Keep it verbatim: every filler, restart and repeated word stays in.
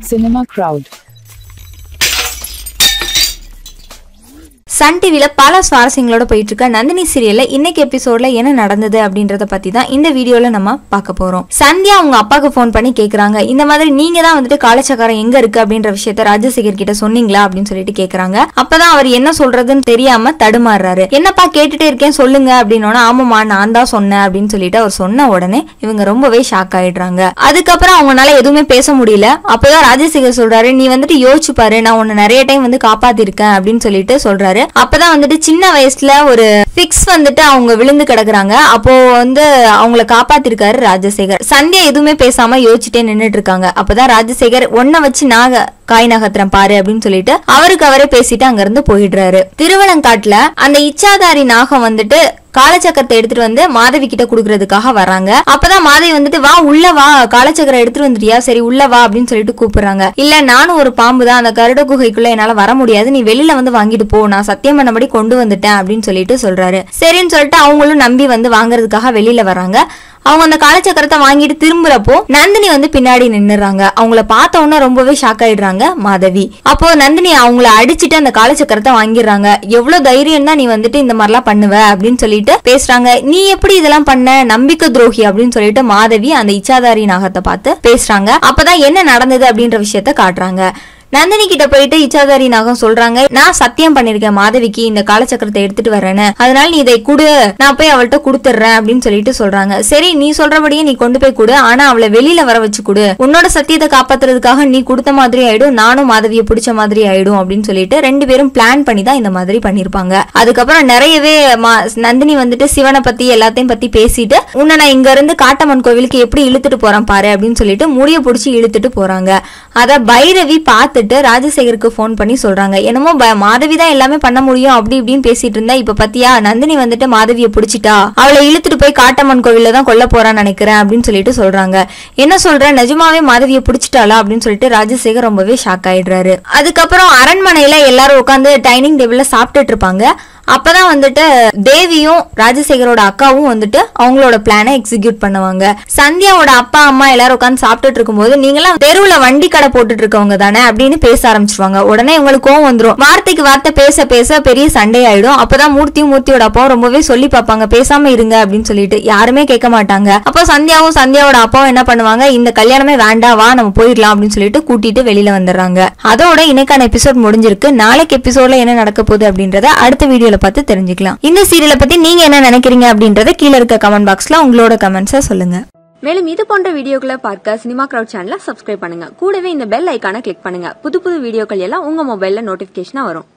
Cinema crowd. Sun T V la pala swarasingaloda poyittirukka Nandhini serial la inneki episode la ena nadandhathu abindratha pathi dhaan indha video la nama paaka porom. Sandhya avanga appakku phone panni kekranga indha madhiri neenga dhaan vandute kalachakara enga irukku abindra vishayatha Rajasekhar kitta sonningala appdin solli kekranga. Appadhaan avar enna solradhun theriyama tadumaarraru. Ennappa kettite irukken solunga appdinona aamama naan dhaan sonna appdin sollitu avar sonna odane ivanga rombave shock aayidranga. Adukapra avangala eduvume pesa mudiyala. Appadhaan Rajasekhar solraru nee vandute yochu paaru na onna nariya time vandu kaapathirukken appdin sollitu solraru. அப்பதான் வந்துட்டு சின்ன வயசுல ஒரு fix வந்துட்டு அவங்க விழுந்து கிடக்குறாங்க. அப்போ வந்து அவங்கள காப்பாத்திருக்காரு ராஜசேகர். சந்தியா எதுவுமே பேசாம யோசிச்சிட்டே நின்னுட்டு இருக்காங்க. அப்பதான் ராஜசேகர் ஒன்ன வச்சு நாக காய் நகத்திரம் பாரு அப்படின்னு சொல்லிட்டு அவருக்கு அவரே பேசிட்டு அங்க இருந்து போயிடுறாரு. திருவலங்காட்டுல அந்த இச்சாதாரி நாகம் வந்துட்டு காலச்சக்கரத்தை எடுத்துட்டு வந்து மாதவி கிட்ட குடுக்குறதுக்காக வராங்க. அப்பதான் மாதவி வந்துட்டு வா உள்ள வா காலச்சக்கரை எடுத்துட்டு வந்துட்டியா சரி உள்ள வா அப்படின்னு சொல்லிட்டு கூப்பிடுறாங்க. இல்ல நானும் ஒரு பாம்பு தான் அந்த கருட குகைக்குள்ள என்னால வர முடியாது நீ வெளியில வந்து வாங்கிட்டு போ நான் சத்தியம் பண்ணபடி கொண்டு வந்துட்டேன் அப்படின்னு சொல்லிட்டு சொல்றாரு. சரின்னு சொல்லிட்டு அவங்களும் நம்பி வந்து வாங்குறதுக்காக வெளியில வராங்க. அவங்க அந்த காலச்சக்கரத்தை வாங்கிட்டு திரும்புறப்போ நந்தினி வந்து பின்னாடி நின்னுறாங்க. அவங்கள பார்த்தவொன்னே ரொம்பவே ஷாக் ஆயிடுறாங்க மாதவி. அப்போ நந்தினி அவங்கள அடிச்சுட்டு அந்த காலச்சக்கரத்தை வாங்கிடுறாங்க. எவ்வளவு தைரியம் தான் நீ வந்துட்டு இந்த மாதிரிலாம் பண்ணுவ அப்படின்னு சொல்லிட்டு பேசுறாங்க. நீ எப்படி இதெல்லாம் பண்ண நம்பிக்கை துரோகி அப்படின்னு சொல்லிட்டு மாதவி அந்த இச்சாதாரி நாகத்தை பார்த்து பேசுறாங்க. அப்பதான் என்ன நடந்தது அப்படின்ற விஷயத்த காட்டுறாங்க. நந்தினி கிட்ட போயிட்டு இச்சாதாரி நாகம் சொல்றாங்க நான் சத்தியம் பண்ணிருக்கேன் மாதவிக்கு இந்த காலச்சக்கரத்தை எடுத்துட்டு வரேன்னு அதனால நீ இதை குடு நான் போய் அவள்கிட்ட குடுத்துறேன் அப்படின்னு சொல்லிட்டு சொல்றாங்க. சரி நீ சொல்றபடியே நீ கொண்டு போய் குடு ஆனா அவளை வெளியில வர வச்சு குடு உன்னோட சத்தியத்தை காப்பாத்துறதுக்காக நீ குடுத்த மாதிரி ஆயிடும் நானும் மாதவியை பிடிச்ச மாதிரி ஆயிடும் அப்படின்னு சொல்லிட்டு ரெண்டு பேரும் பிளான் பண்ணி தான் இந்த மாதிரி பண்ணிருப்பாங்க. அதுக்கப்புறம் நிறையவே நந்தினி வந்துட்டு சிவனை பத்தி எல்லாத்தையும் பத்தி பேசிட்டு உன்னை நான் இங்க இருந்து காட்டம்மன் கோவிலுக்கு எப்படி இழுத்துட்டு போறேன் பாரு அப்படின்னு சொல்லிட்டு முடிய பிடிச்சி இழுத்துட்டு போறாங்க. அத பைரவி பார்த்து ராஜசேகருக்கு போன் பண்ணி சொல்றாங்க என்னமோ மாதவி தான் எல்லாமே பண்ண முடியும் அப்படி இப்படின்னு பேசிட்டு இருந்தா இப்ப பத்தியா நந்தினி வந்துட்டு மாதவியை பிடிச்சிட்டா அவளை இழுத்துட்டு போய் காட்டம்மன் கோவில்ல தான் கொல்ல போறான்னு நினைக்கிறேன் அப்படின்னு சொல்லிட்டு சொல்றாங்க. என்ன சொல்ற நிஜமாவே மாதவியை பிடிச்சிட்டாளா அப்படின்னு சொல்லிட்டு ராஜசேகர் ரொம்பவே ஷாக் ஆயிடுறாரு. அதுக்கப்புறம் அரண்மனையில எல்லாரும் உட்காந்து டைனிங் டேபிள்ல சாப்பிட்டுட்டு இருப்பாங்க. அப்பதான் வந்துட்டு தேவியும் ராஜசேகரோட அக்காவும் வந்துட்டு அவங்களோட பிளான எக்ஸிக்யூட் பண்ணுவாங்க. சந்தியாவோட அப்பா அம்மா எல்லாரும் உட்காந்து சாப்பிட்டுட்டு இருக்கும்போது நீங்களாம் தெருவுல வண்டி கடை போட்டுட்டு இருக்கவங்க தானே அப்படின்னு பேச ஆரம்பிச்சிருவாங்க. உடனே இவங்களுக்கு கோவம் வந்துடும். வார்த்தைக்கு வார்த்தை பேச பேச பெரிய சண்டை ஆயிடும். அப்பதான் மூர்த்தியும் மூர்த்தியோட அப்பாவும் ரொம்பவே சொல்லி பார்ப்பாங்க பேசாம இருங்க அப்படின்னு சொல்லிட்டு யாருமே கேட்க மாட்டாங்க. அப்போ சந்தியாவும் சந்தியாவோட அப்பாவும் என்ன பண்ணுவாங்க இந்த கல்யாணமே வேண்டாம் வா நம்ம போயிடலாம் அப்படின்னு சொல்லிட்டு கூட்டிட்டு வெளியில வந்துடுறாங்க. அதோட இன்னைக்கான எபிசோட் முடிஞ்சிருக்கு. நாளைக்கு எபிசோட்ல என்ன நடக்க போகுது அப்படின்றத அடுத்த வீடியோ பார்த்து தெரிஞ்சுக்கலாம். இந்த சீரியலை பத்தி நீங்க என்ன நினைக்கிறீங்க அப்படின்றத கீழ இருக்க கமெண்ட் பாக்ஸ்ல உங்களோட கமெண்ட்ஸை சொல்லுங்க. மேலும் இது போன்ற வீடியோக்களை பார்க்க சினிமா கிரவுட் சேனலை சப்ஸ்கிரைப் பண்ணுங்க. கூடவே இந்த பெல் ஐக்கானை கிளிக் பண்ணுங்க. புது புது வீடியோக்கள் எல்லாம் உங்க மொபைல்ல நோட்டிபிகேஷனா வரும்.